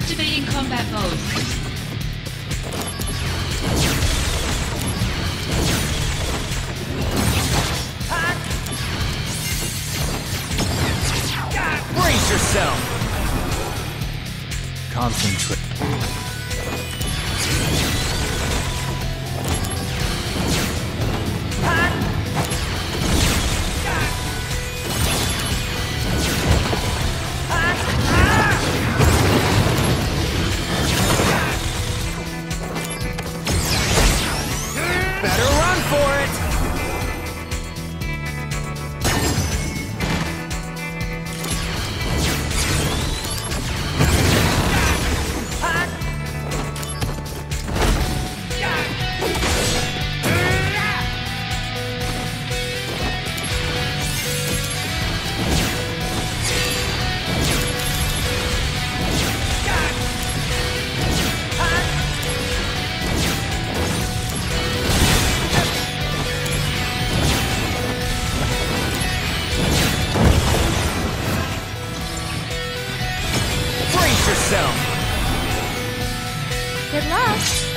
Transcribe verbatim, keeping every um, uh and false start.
Activating combat mode. Yourself. Concentrate. Better run for it. Yourself. Good luck.